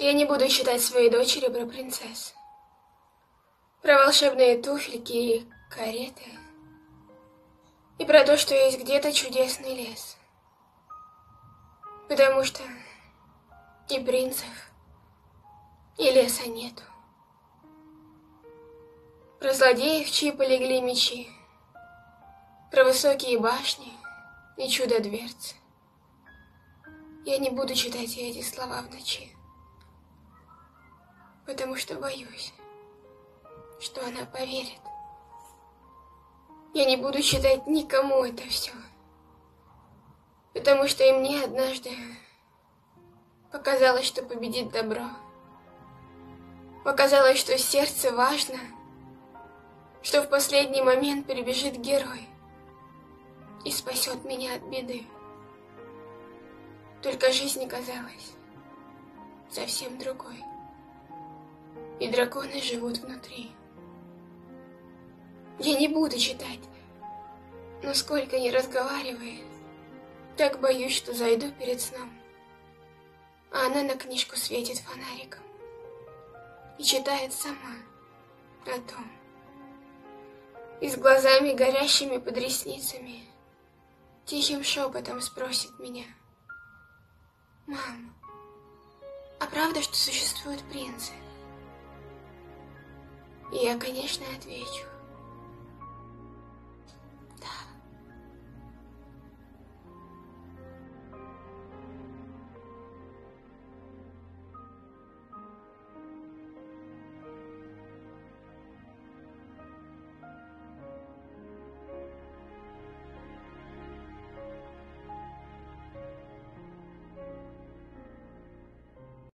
Я не буду читать своей дочери про принцесс, про волшебные туфельки и кареты, и про то, что есть где-то чудесный лес. Потому что и принцев, и леса нету. Про злодеев, чьи полегли мечи, про высокие башни и чудо-дверцы. Я не буду читать эти слова в ночи, потому что боюсь, что она поверит. Я не буду читать никому это все, потому что и мне однажды показалось, что победит добро. Показалось, что сердце важно, что в последний момент прибежит герой и спасет меня от беды. Только жизнь оказалась совсем другой, и драконы живут внутри. Я не буду читать, но сколько ни разговаривай, так боюсь, что зайду перед сном, а она на книжку светит фонариком и читает сама о том, и с глазами, горящими под ресницами, тихим шепотом спросит меня: «Мам, а правда, что существуют принцы?» И я, конечно, отвечу: